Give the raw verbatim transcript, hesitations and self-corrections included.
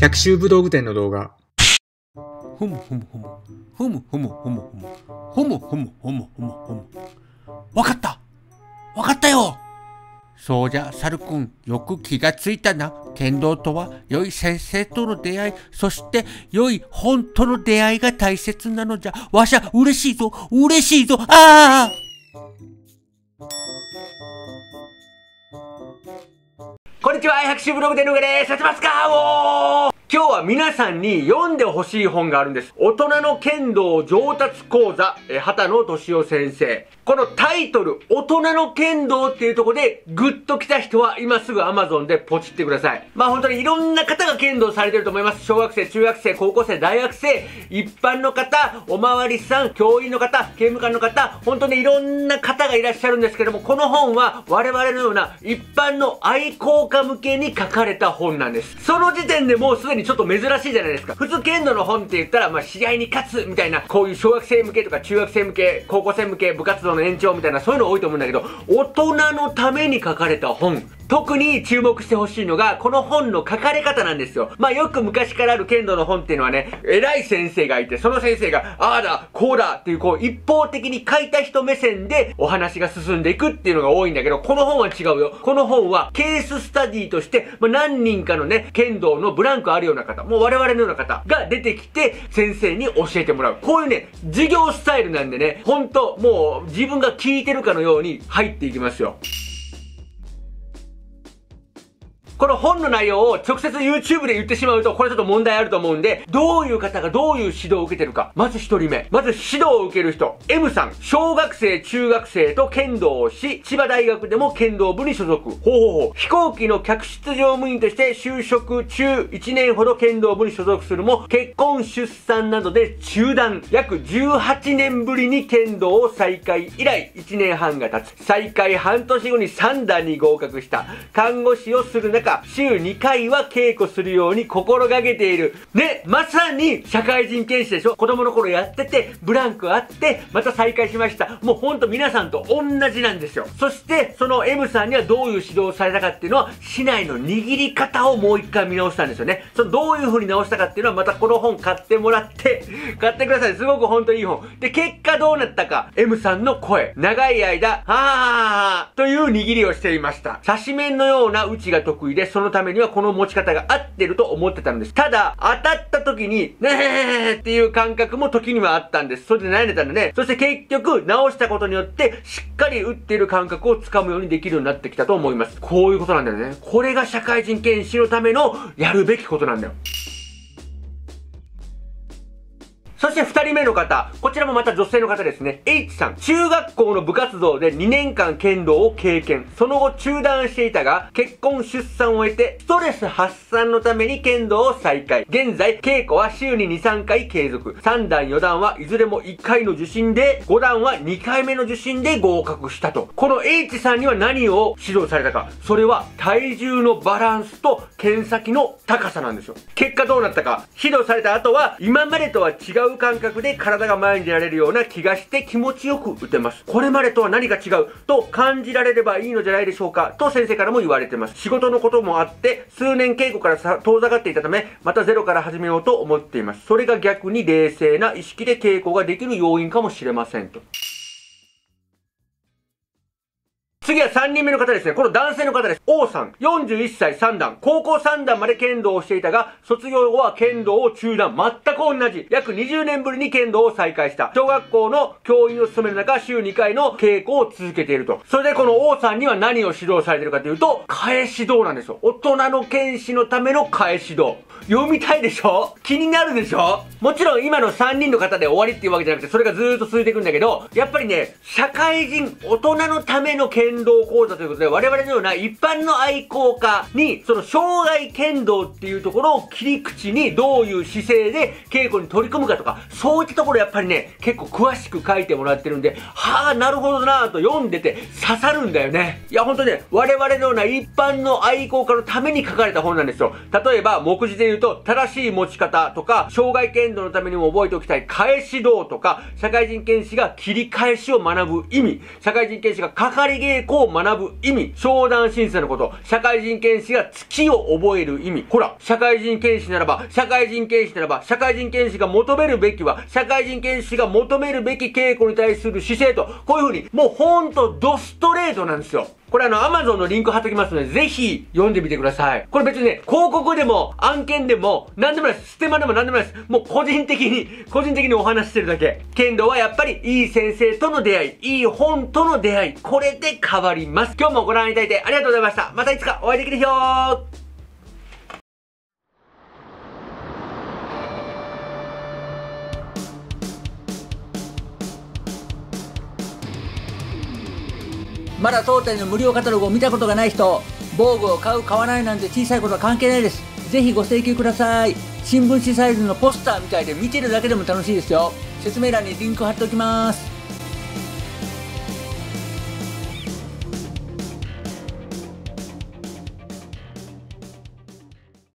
百秋武道具店の動画。ほむほむほむほむほむほむほむほむほむほむほむ。わかったわかったよ。そうじゃ、サルくん、よく気がついたな。剣道とは、良い先生との出会い、そして、良い本との出会いが大切なのじゃ。わしゃ、嬉しいぞ嬉しいぞ。ああこんにちは、百秋ブログでぬげです。やってますか。おー今日は皆さんに読んでほしい本があるんです。大人の剣道上達講座、え、畑野俊夫先生。このタイトル、大人の剣道っていうところで、グッと来た人は今すぐ アマゾン でポチってください。まあ本当にいろんな方が剣道されてると思います。小学生、中学生、高校生、大学生、一般の方、おまわりさん、教員の方、刑務官の方、本当にいろんな方がいらっしゃるんですけども、この本は我々のような一般の愛好家向けに書かれた本なんです。その時点でもうすでにちょっと珍しいじゃないですか。普通剣道の本って言ったら、まあ試合に勝つみたいな、こういう小学生向けとか中学生向け、高校生向け、部活動の延長みたいな、そういうの多いと思うんだけど、大人のために書かれた本。特に注目してほしいのが、この本の書かれ方なんですよ。まあよく昔からある剣道の本っていうのはね、偉い先生がいて、その先生が、ああだ、こうだっていう、こう一方的に書いた人目線でお話が進んでいくっていうのが多いんだけど、この本は違うよ。この本はケーススタディとして、まあ何人かのね、剣道のブランクあるような方、もう我々のような方が出てきて、先生に教えてもらう。こういうね、授業スタイルなんでね、ほんと、もう自分が聞いてるかのように入っていきますよ。この本の内容を直接 ユーチューブ で言ってしまうと、これちょっと問題あると思うんで、どういう方がどういう指導を受けてるか。まず一人目。まず指導を受ける人。エム さん。小学生、中学生と剣道をし、千葉大学でも剣道部に所属。ほうほうほう。飛行機の客室乗務員として就職中、いちねんほど剣道部に所属するも、結婚、出産などで中断。約じゅうはちねんぶりに剣道を再開以来、いちねんはんが経つ。再開半年後にさんだんに合格した。看護師をする中、週にかいは稽古するように心がけている。ね、まさに社会人剣士でしょ。子供の頃やってて、ブランクあって、また再開しました。もうほんと皆さんと同じなんですよ。そして、その エム さんにはどういう指導をされたかっていうのは、竹刀の握り方をもう一回見直したんですよね。そのどういう風に直したかっていうのは、またこの本買ってもらって、買ってください。すごくほんといい本。で、結果どうなったか。エム さんの声。長い間、はぁーという握りをしていました。刺し面のような打ちが得意で、で、そのためにはこの持ち方が合ってると思ってたんです。ただ、当たった時に、ねえーっていう感覚も時にはあったんです。それで悩んでたんだね。そして結局、直したことによって、しっかり打っている感覚をつかむようにできるようになってきたと思います。こういうことなんだよね。これが社会人剣士のためのやるべきことなんだよ。そして二人目の方。こちらもまた女性の方ですね。エイチ さん。中学校の部活動でにねんかん剣道を経験。その後中断していたが、結婚出産を終えて、ストレス発散のために剣道を再開。現在、稽古は週にに、さんかい継続。さんだん、よだんはいずれもいっかいの受診で、ごだんはにかいめの受診で合格したと。この エイチ さんには何を指導されたか。それは、体重のバランスと剣先の高さなんですよ。結果どうなったか。指導された後は、今までとは違う感覚で体が前に出られるような気がして気持ちよく打てます。これまでとは何か違うと感じられればいいのじゃないでしょうかと先生からも言われてます。仕事のこともあって数年稽古から遠ざかっていたため、またゼロから始めようと思っています。それが逆に冷静な意識で稽古ができる要因かもしれませんと。次はさんにんめの方ですね。この男性の方です。王さん。よんじゅういっさい、さんだん。高校さんだんまで剣道をしていたが、卒業後は剣道を中断。全く同じ。約にじゅうねんぶりに剣道を再開した。小学校の教員を務める中、週にかいの稽古を続けていると。それでこの王さんには何を指導されているかというと、返し道なんですよ。大人の剣士のための返し道。読みたいでしょ？気になるでしょ？もちろん今のさんにんの方で終わりっていうわけじゃなくて、それがずーっと続いていくんだけど、やっぱりね、社会人、大人のための剣道、剣道講座ということで、我々のような一般の愛好家に、その生涯剣道っていうところを切り口にどういう姿勢で稽古に取り組むかとか、そういったところやっぱりね、結構詳しく書いてもらってるんで、はぁ、なるほどなぁと読んでて刺さるんだよね。いや、ほんとね、我々のような一般の愛好家のために書かれた本なんですよ。例えば、目次で言うと、正しい持ち方とか、障害剣道のためにも覚えておきたい返し道とか、社会人剣士が切り返しを学ぶ意味、社会人剣士がかかり稽古を学ぶ意味、商談審査のこと、社会人剣士が月を覚える意味、ほら、社会人剣士ならば、社会人剣士ならば、社会人剣士が求めるべきは、社会人剣士が求めるべき稽古に対する姿勢と、こういう風に、もうほんとドストレートなんですよ。これあの、アマゾンのリンク貼っときますので、ぜひ読んでみてください。これ別にね、広告でも、案件でも、なんでもないです。ステマでもなんでもないです。もう個人的に、個人的にお話してるだけ。剣道はやっぱり、いい先生との出会い、いい本との出会い、これで変わります。今日もご覧いただいてありがとうございました。またいつかお会いできるよー。まだ当店の無料カタログを見たことがない人、防具を買う買わないなんて小さいことは関係ないです。ぜひご請求ください。新聞紙サイズのポスターみたいで見てるだけでも楽しいですよ。説明欄にリンク貼っておきます。